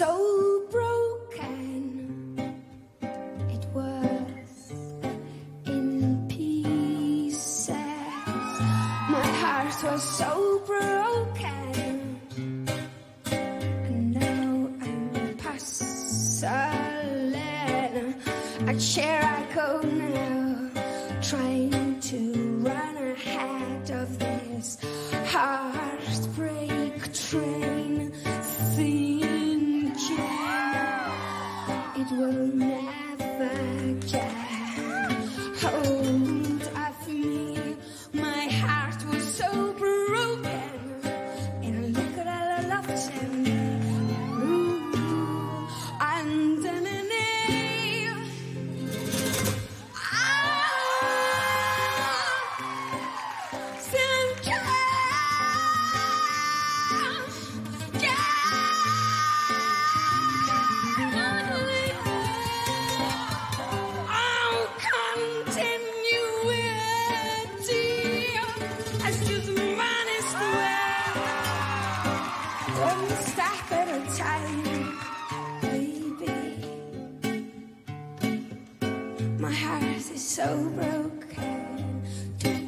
so broken, it was in pieces. My heart was so broken, and now I'm puzzling. I share I go now, trying to run ahead of this heartbreak train. It will never get hold of me. My heart was so broken, and look at all I loved him. And then a name. Ah, Silence. One step at a time, baby. My heart is so broken.